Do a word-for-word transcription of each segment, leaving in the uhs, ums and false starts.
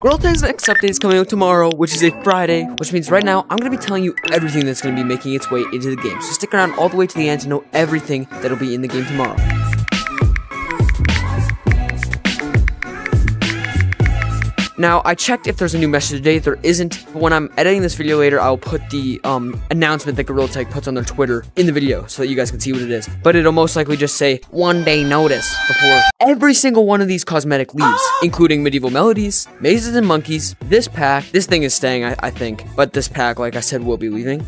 GorillaTech's next update is coming out tomorrow, which is a Friday, which means right now I'm going to be telling you everything that's going to be making its way into the game, so stick around all the way to the end to know everything that'll be in the game tomorrow. Now, I checked if there's a new message today. There isn't, but when I'm editing this video later, I'll put the um, announcement that GorillaTech puts on their Twitter in the video so that you guys can see what it is. But it'll most likely just say, one day notice, before every single one of these cosmetic leaves, including Medieval Melodies, Mazes and Monkeys, this pack. This thing is staying, I, I think, but this pack, like I said, will be leaving.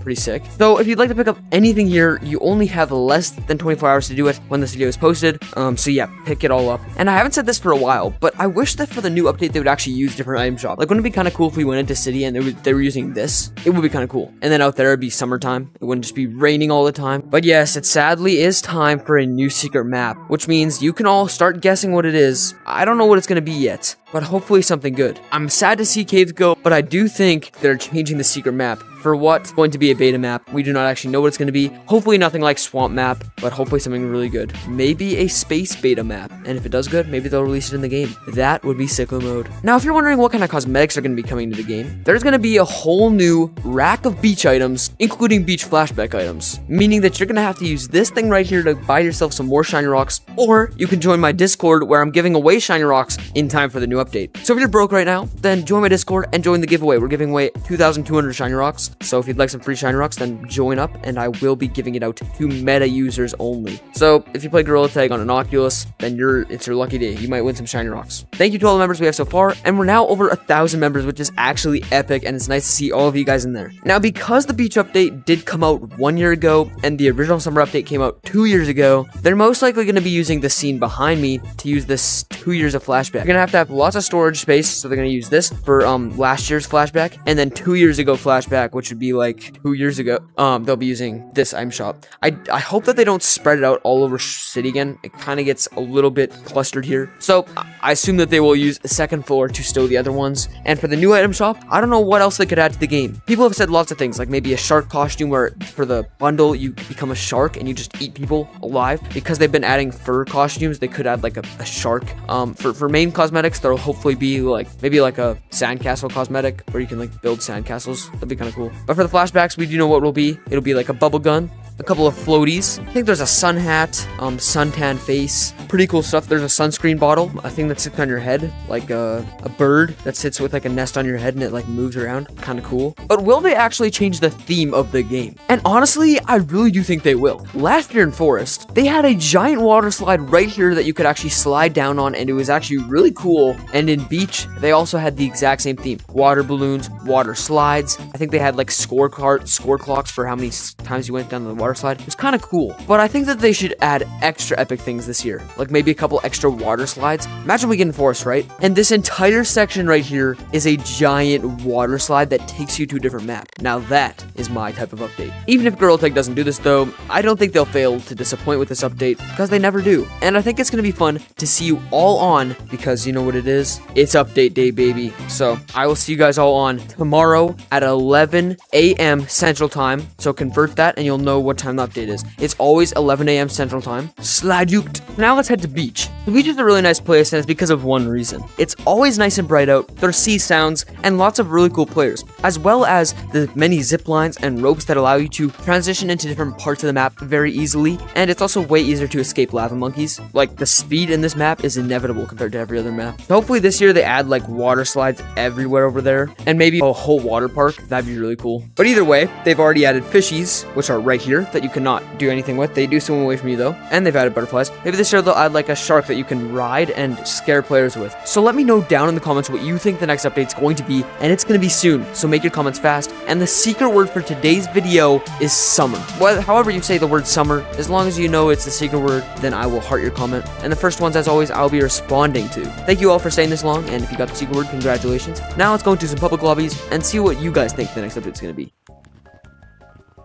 Pretty sick. So if you'd like to pick up anything here, you only have less than twenty-four hours to do it when this video is posted. Um, so yeah, pick it all up. And I haven't said this for a while, but I wish that for the new update, they would actually use different item shop. Like, wouldn't it be kind of cool if we went into city and they were, they were using this? It would be kind of cool. And then out there, it'd be summertime. It wouldn't just be raining all the time. But yes, it sadly is time for a new secret map, which means you can all start guessing what it is. I don't know what it's going to be yet, but hopefully something good. I'm sad to see caves go, but I do think they're changing the secret map for what's going to be a beta map. We do not actually know what it's going to be. Hopefully nothing like swamp map, but hopefully something really good. Maybe a space beta map. And if it does good, maybe they'll release it in the game. That would be sicko mode. Now, if you're wondering what kind of cosmetics are going to be coming to the game, there's going to be a whole new rack of beach items, including beach flashback items, meaning that you're going to have to use this thing right here to buy yourself some more shiny rocks, or you can join my Discord where I'm giving away shiny rocks in time for the new update. So if you're broke right now, then join my Discord and join the giveaway. We're giving away two thousand two hundred shiny rocks. So if you'd like some free shiny rocks, then join up, and I will be giving it out to meta users only. So if you play Gorilla Tag on an Oculus, then you're it's your lucky day. You might win some shiny rocks. Thank you to all the members we have so far, and we're now over a thousand members, which is actually epic, and it's nice to see all of you guys in there. Now, because the beach update did come out one year ago, and the original summer update came out two years ago, they're most likely going to be using the scene behind me to use this two years of flashback. You're going to have to have lots of storage space, so they're going to use this for um, last year's flashback, and then two years ago flashback, which would be like two years ago. Um, they'll be using this item shop. I, I hope that they don't spread it out all over city again. It kind of gets a little bit clustered here. So I assume that they will use a second floor to stow the other ones. And for the new item shop, I don't know what else they could add to the game. People have said lots of things, like maybe a shark costume where for the bundle, you become a shark and you just eat people alive. Because they've been adding fur costumes, they could add like a, a shark. Um, for, for main cosmetics, there'll hopefully be like maybe like a sandcastle cosmetic where you can like build sandcastles. That'd be kind of cool. But for the flashbacks, we do know what it will be. It'll be like a bubble gun, a couple of floaties. I think there's a sun hat, um, suntan face, pretty cool stuff. There's a sunscreen bottle, a thing that sits on your head, like a, a bird that sits with like a nest on your head and it like moves around. Kind of cool. But will they actually change the theme of the game? And honestly, I really do think they will. Last year in Forest, they had a giant water slide right here that you could actually slide down on, and it was actually really cool. And in Beach, they also had the exact same theme. Water balloons, water slides. I think they had like score card, score clocks for how many times you went down the water slide. It's kind of cool, but I think that they should add extra epic things this year, like maybe a couple extra water slides. Imagine we get in Forest, right? And this entire section right here is a giant water slide that takes you to a different map. Now that is my type of update. Even if GorillaTech doesn't do this though, I don't think they'll fail to disappoint with this update, because they never do. And I think it's going to be fun to see you all on, because you know what it is? It's update day, baby. So I will see you guys all on tomorrow at eleven A M Central Time. So convert that and you'll know what time the update is. It's always eleven A M Central Time. Sladukt. Now let's head to Beach. The Beach is a really nice place, and it's because of one reason. It's always nice and bright out, there's sea sounds, and lots of really cool players, as well as the many zip lines and ropes that allow you to transition into different parts of the map very easily, and it's also way easier to escape lava monkeys. Like, the speed in this map is inevitable compared to every other map. Hopefully this year they add like water slides everywhere over there, and maybe a whole water park. That'd be really cool. But either way, they've already added fishies, which are right here, that you cannot do anything with. They do swim away from you though, and they've added butterflies. Maybe this year they'll add like a shark that you can ride and scare players with. So let me know down in the comments what you think the next update's going to be, and it's going to be soon, so make your comments fast. And the secret word for today's video is summer. Well, however you say the word summer, as long as you know it's the secret word, then I will heart your comment. And the first ones, as always, I'll be responding to. Thank you all for staying this long, and if you got the secret word, congratulations. Now let's go into some public lobbies and see what you guys think the next update's going to be.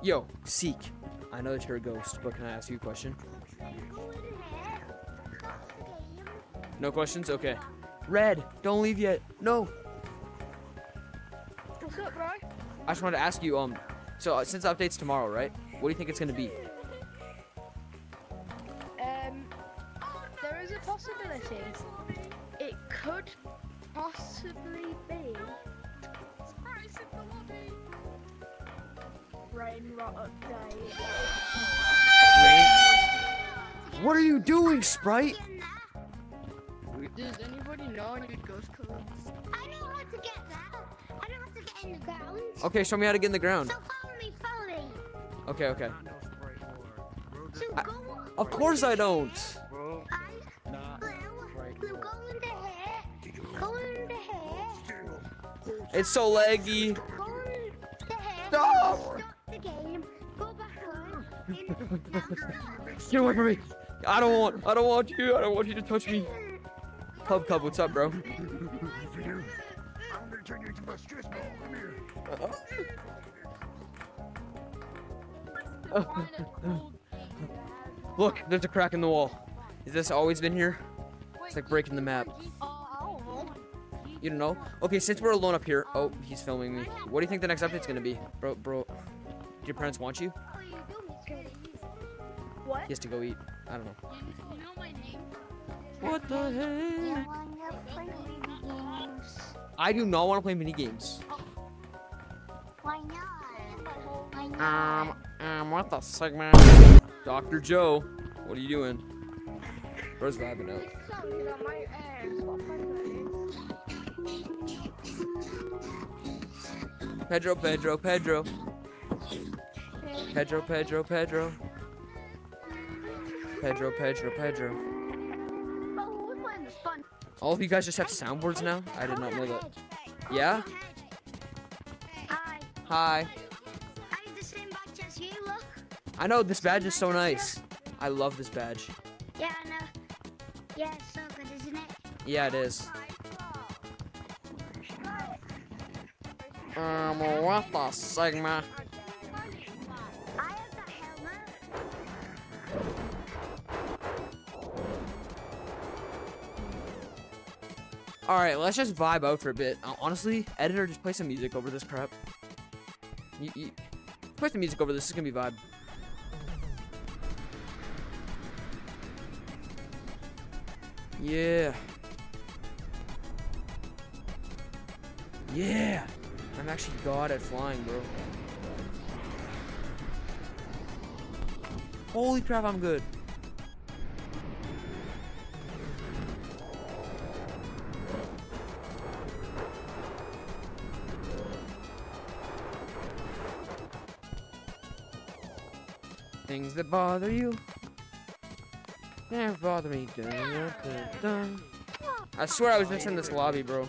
Yo, Seek. I know that you're a ghost, but can I ask you a question? No questions? Okay. Red, don't leave yet. No. What's up, bro? I just wanted to ask you, um, so uh, since the update's tomorrow, right? What do you think it's going to be? Um, there is a possibility it could pass possibly be? Spice in the lobby! Brain rot update. What are you doing, Sprite? Does anybody know any ghost codes? I know how to get that. I know how to get in the ground. Okay, show me how to get in the ground. So follow me, follow me. Okay, okay. So I, of course I don't. Bro. I, nah, Blue, Blue, go under here. Go under here. It's so laggy. Go under here. Stop. Stop the game. Go back home. Get away from me. I don't want. I don't want you. I don't want you to touch me. Pub Cub, what's up, bro? I'm gonna turn you into my stress ball. Come here. Uh-oh. Look, there's a crack in the wall. Has this always been here? It's like breaking the map. You don't know? Okay, since we're alone up here. Oh, he's filming me. What do you think the next update's gonna be? Bro, bro. Do your parents want you? What? He has to go eat. I don't know. You know my name? What the heck? I do not want to play mini games. Why not? Why not? Um, um, what the segment? Doctor Joe, what are you doing? Bro's vibing out. Pedro, Pedro, Pedro. Pedro, Pedro, Pedro. Pedro, Pedro, Pedro. All of you guys just have soundboards now? I did not know that. Yeah? Hi. Hi. I have the same badge as you, look. I know, this badge is so nice. I love this badge. Yeah, I know. Yeah, it's so good, isn't it? Yeah, it is. Um, what the sigma? I have that helmet. All right, let's just vibe out for a bit. Uh, honestly, editor, just play some music over this crap. You, you, play some music over this. This is gonna be vibe. Yeah. Yeah. I'm actually god at flying, bro. Holy crap, I'm good. Things that bother you never bother me. I swear I was just in this lobby, bro.